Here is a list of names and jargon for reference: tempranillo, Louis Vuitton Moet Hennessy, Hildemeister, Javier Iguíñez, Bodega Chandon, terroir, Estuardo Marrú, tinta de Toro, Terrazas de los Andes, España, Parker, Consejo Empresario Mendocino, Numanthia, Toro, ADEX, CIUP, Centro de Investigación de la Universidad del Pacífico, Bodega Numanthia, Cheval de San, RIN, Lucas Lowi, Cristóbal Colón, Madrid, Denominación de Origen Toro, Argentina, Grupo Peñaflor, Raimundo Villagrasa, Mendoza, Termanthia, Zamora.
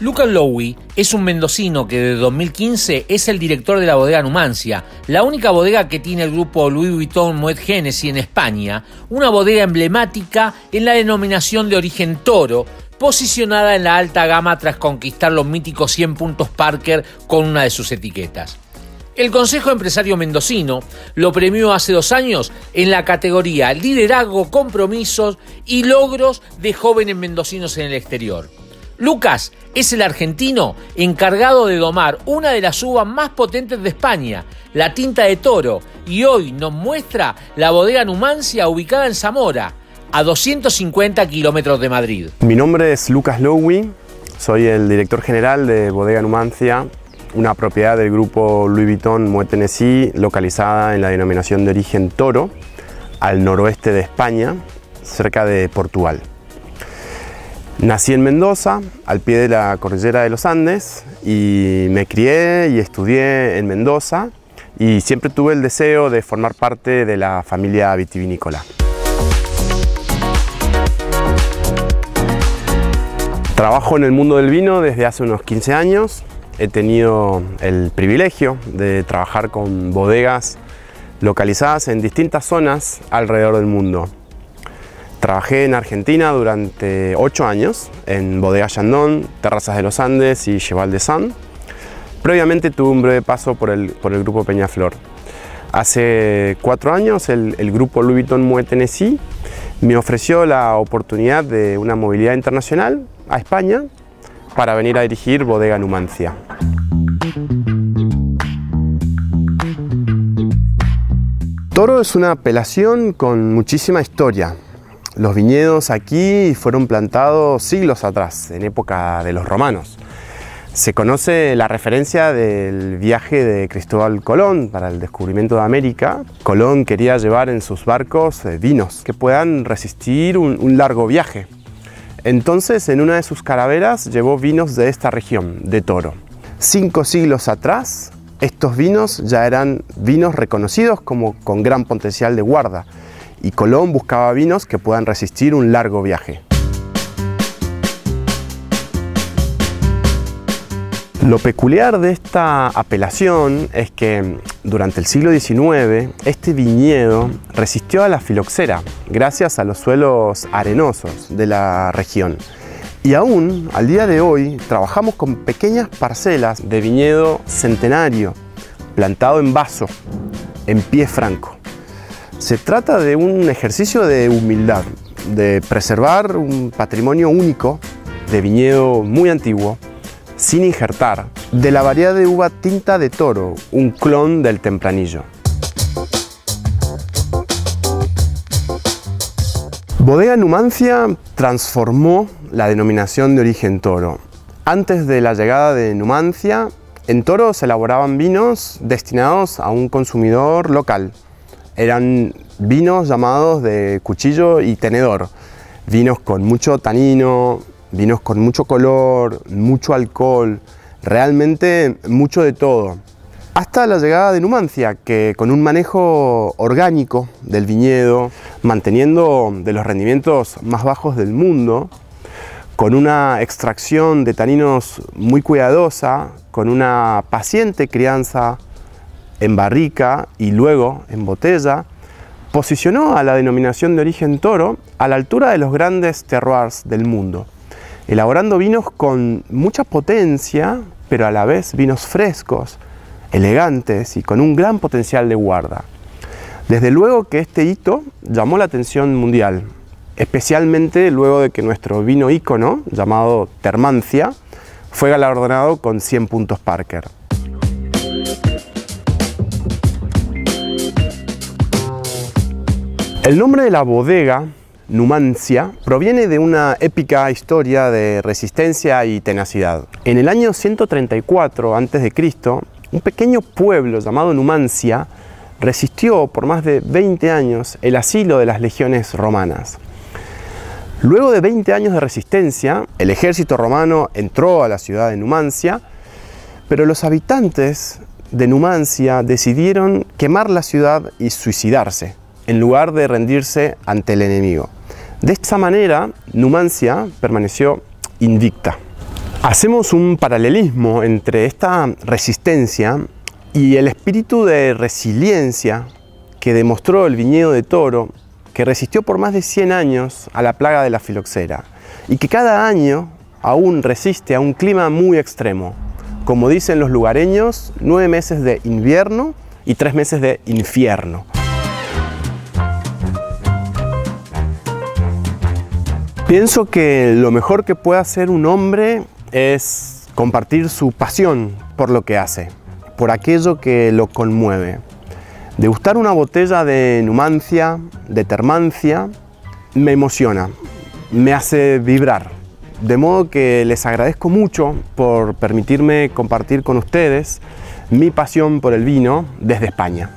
Lucas Lowi es un mendocino que desde 2015 es el director de la bodega Numanthia, la única bodega que tiene el grupo Louis Vuitton Moet Hennessy en España, una bodega emblemática en la denominación de origen Toro, posicionada en la alta gama tras conquistar los míticos 100 puntos Parker con una de sus etiquetas. El Consejo Empresario Mendocino lo premió hace 2 años en la categoría Liderazgo, Compromisos y Logros de Jóvenes Mendocinos en el Exterior. Lucas es el argentino encargado de domar una de las uvas más potentes de España, la tinta de Toro, y hoy nos muestra la bodega Numanthia ubicada en Zamora, a 250 kilómetros de Madrid. Mi nombre es Lucas Lowi, soy el director general de Bodega Numanthia, una propiedad del grupo Louis Vuitton Moet Hennessy, localizada en la denominación de origen Toro, al noroeste de España, cerca de Portugal. Nací en Mendoza, al pie de la cordillera de los Andes, y me crié y estudié en Mendoza, y siempre tuve el deseo de formar parte de la familia vitivinícola. Trabajo en el mundo del vino desde hace unos 15 años. He tenido el privilegio de trabajar con bodegas localizadas en distintas zonas alrededor del mundo. Trabajé en Argentina durante 8 años en Bodega Chandon, Terrazas de los Andes y Cheval de San. Previamente tuve un breve paso por el Grupo Peñaflor. Hace 4 años el Grupo Louis Vuitton Moet Hennessy me ofreció la oportunidad de una movilidad internacional a España para venir a dirigir Bodega Numanthia. Toro es una apelación con muchísima historia. Los viñedos aquí fueron plantados siglos atrás, en época de los romanos. Se conoce la referencia del viaje de Cristóbal Colón para el descubrimiento de América. Colón quería llevar en sus barcos vinos que puedan resistir un largo viaje. Entonces, en una de sus carabelas llevó vinos de esta región, de Toro. 5 siglos atrás, estos vinos ya eran vinos reconocidos como con gran potencial de guarda. Y Colón buscaba vinos que puedan resistir un largo viaje. Lo peculiar de esta apelación es que durante el siglo XIX este viñedo resistió a la filoxera gracias a los suelos arenosos de la región. Y aún al día de hoy trabajamos con pequeñas parcelas de viñedo centenario plantado en vaso, en pie franco. Se trata de un ejercicio de humildad, de preservar un patrimonio único de viñedo muy antiguo, sin injertar, de la variedad de uva tinta de Toro, un clon del tempranillo. Bodega Numanthia transformó la denominación de origen Toro. Antes de la llegada de Numanthia, en Toro se elaboraban vinos destinados a un consumidor local. Eran vinos llamados de cuchillo y tenedor, vinos con mucho tanino, vinos con mucho color, mucho alcohol, realmente mucho de todo. Hasta la llegada de Numanthia, que con un manejo orgánico del viñedo, manteniendo de los rendimientos más bajos del mundo, con una extracción de taninos muy cuidadosa, con una paciente crianza en barrica y luego en botella, posicionó a la denominación de origen Toro a la altura de los grandes terroirs del mundo, elaborando vinos con mucha potencia, pero a la vez vinos frescos, elegantes y con un gran potencial de guarda. Desde luego que este hito llamó la atención mundial, especialmente luego de que nuestro vino ícono, llamado Termanthia, fue galardonado con 100 puntos Parker. El nombre de la bodega, Numanthia, proviene de una épica historia de resistencia y tenacidad. En el año 134 a.C., un pequeño pueblo llamado Numanthia resistió por más de 20 años el asilo de las legiones romanas. Luego de 20 años de resistencia, el ejército romano entró a la ciudad de Numanthia, pero los habitantes de Numanthia decidieron quemar la ciudad y suicidarse, en lugar de rendirse ante el enemigo. De esta manera, Numanthia permaneció invicta. Hacemos un paralelismo entre esta resistencia y el espíritu de resiliencia que demostró el viñedo de Toro, que resistió por más de 100 años a la plaga de la filoxera y que cada año aún resiste a un clima muy extremo. Como dicen los lugareños, 9 meses de invierno y 3 meses de infierno. Pienso que lo mejor que puede hacer un hombre es compartir su pasión por lo que hace, por aquello que lo conmueve. Degustar una botella de Numanthia, de Termanthia, me emociona, me hace vibrar. De modo que les agradezco mucho por permitirme compartir con ustedes mi pasión por el vino desde España.